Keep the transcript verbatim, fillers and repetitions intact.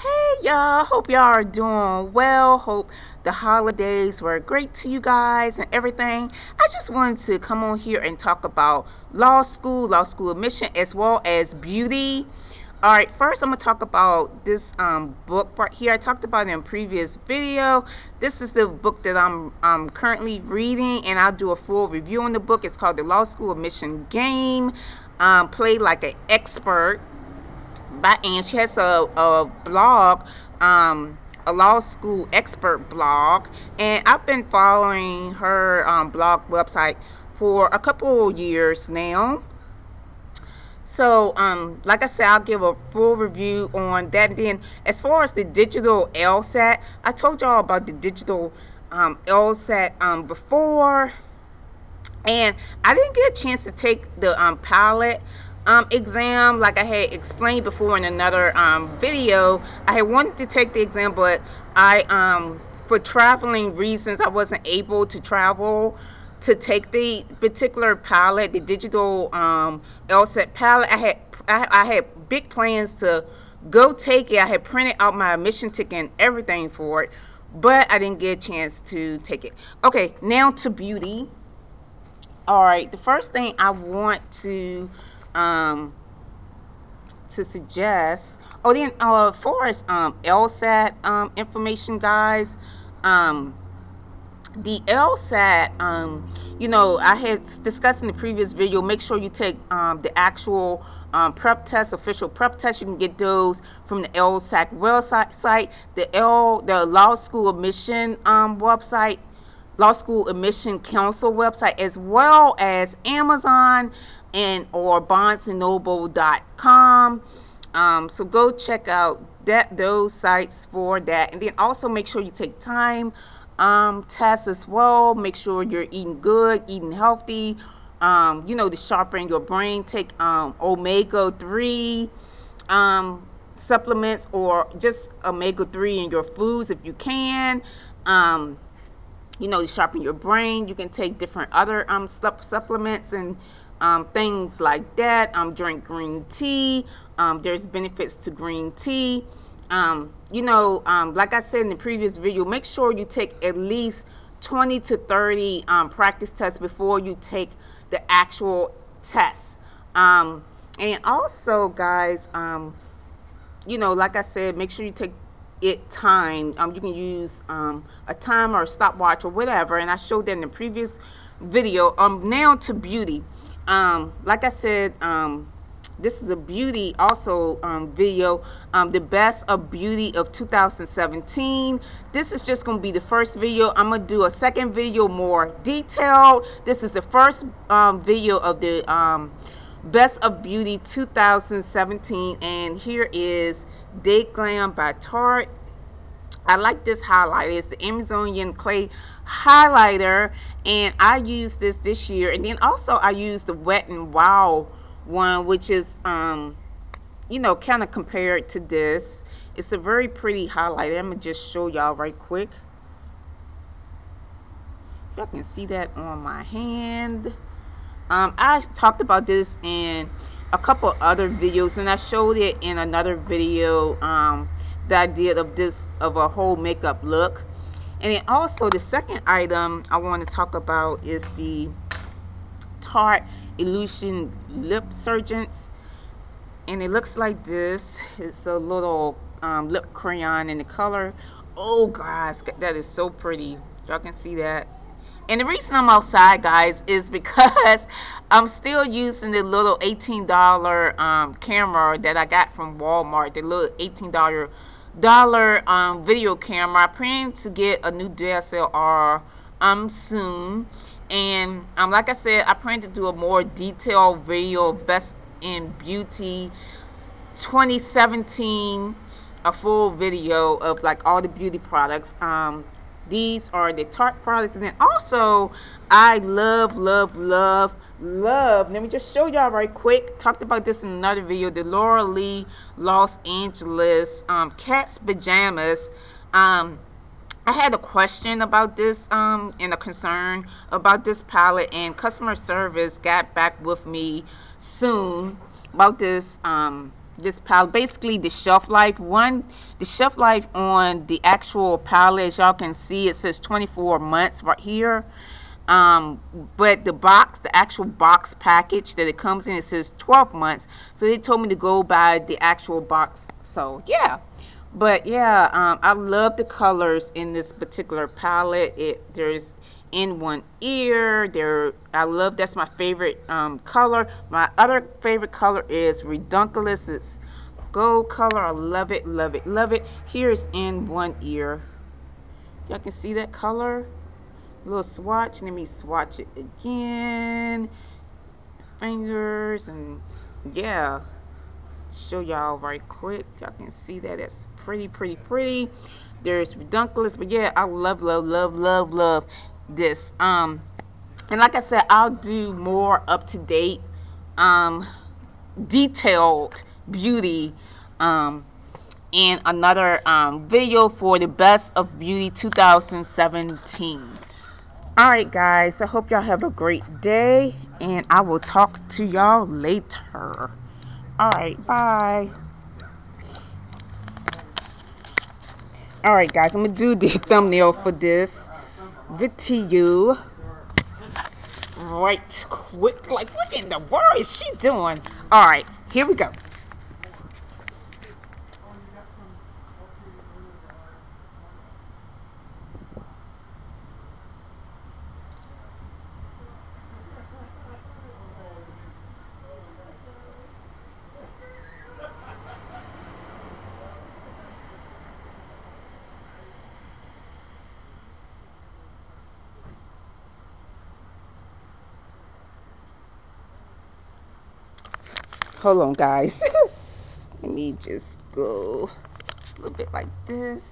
Hey y'all, hope y'all are doing well. Hope the holidays were great to you guys and everything. I just wanted to come on here and talk about law school, law school admission, as well as beauty. Alright, first I'm going to talk about this um, book right here. I talked about it in a previous video. This is the book that I'm um, currently reading, and I'll do a full review on the book. It's called The Law School Admission Game um, Play Like an Expert by Anne. She has a, a blog, um, a law school expert blog, and I've been following her um, blog website for a couple of years now. So, um, like I said, I'll give a full review on that. And then, as far as the digital LSAT, I told y'all about the digital um, LSAT um, before, and I didn't get a chance to take the um, pilot um, exam, like I had explained before in another um, video. I had wanted to take the exam, but I, um, for traveling reasons, I wasn't able to travel to take the particular pilot, the digital um, LSAT pilot. I had I, I had big plans to go take it. I had printed out my admission ticket and everything for it, but I didn't get a chance to take it. Okay, now to beauty. All right, the first thing I want to um, to suggest. Oh, then uh, as far as um, LSAT um, information, guys. Um, The LSAT, um, you know, I had discussed in the previous video, make sure you take um, the actual um, prep test, official prep test. You can get those from the LSAC website, the, L, the Law School Admission um, website, Law School Admission Council website, as well as Amazon and or Barnes and Noble dot com. Um, so go check out that those sites for that. And then also make sure you take time Um, tests as well. Make sure you're eating good, eating healthy, um, you know, to sharpen your brain. Take um, omega three um, supplements, or just omega three in your foods if you can, um, you know, to sharpen your brain. You can take different other um, supplements and um, things like that. Um, drink green tea. Um, there's benefits to green tea. Um, you know, um, like I said in the previous video, make sure you take at least twenty to thirty um, practice tests before you take the actual test. Um, and also, guys, um, you know, like I said, make sure you take it timed. Um, you can use um, a timer or a stopwatch or whatever, and I showed that in the previous video. Um, now to beauty. Um, like I said, um, this is a beauty also um, video, um, the best of beauty of two thousand seventeen. This is just going to be the first video. I'm going to do a second video more detailed. This is the first um, video of the um, best of beauty two thousand seventeen, and here is Day Glam by Tarte. I like this highlighter. It's the Amazonian clay highlighter, and I used this this year. And then also I used the Wet n Wild one, which is um you know, kind of compared to this. It's a very pretty highlighter. I'm gonna just show y'all right quick. Y'all can see that on my hand. um I talked about this in a couple other videos, and I showed it in another video um that I did of this, of a whole makeup look. And then also the second item I want to talk about is the Tarte Illusion Lip Surgeons, and it looks like this. It's a little um, lip crayon in the color. Oh guys, that is so pretty. Y'all can see that. And the reason I'm outside, guys, is because I'm still using the little eighteen dollar um, camera that I got from Walmart, the little eighteen dollar dollar um, video camera. I plan to get a new D S L R um soon. And um, like I said, I plan to do a more detailed video of Best in Beauty twenty seventeen, a full video of like all the beauty products. Um, these are the Tarte products. And then also, I love, love, love, love, let me just show y'all right quick, talked about this in another video, the Laura Lee Los Angeles um, Cat's Pajamas. Um, I had a question about this um, and a concern about this palette, and customer service got back with me soon about this um, this palette, basically the shelf life one, the shelf life on the actual palette, as y'all can see, it says twenty-four months right here. Um, but the box, the actual box package that it comes in, it says twelve months. So they told me to go by the actual box. So yeah, but yeah, um, I love the colors in this particular palette. It there's in one ear there. I love, that's my favorite um, color. My other favorite color is Redunculus. It's gold color. I love it, love it, love it. Here's in one ear. Y'all can see that color. A little swatch. Let me swatch it again. Fingers and yeah. Show y'all right quick. Y'all can see that. It's pretty, pretty, pretty. There's Redunculus, but yeah, I love, love, love, love, love this. Um, and like I said, I'll do more up-to-date, um, detailed beauty, um, in another um, video for the Best of Beauty two thousand seventeen. All right, guys. I hope y'all have a great day, and I will talk to y'all later. All right, bye. All right, guys. I'm gonna do the thumbnail for this video right quick. Like, what in the world is she doing? All right, here we go. Hold on, guys. Let me just go a little bit like this.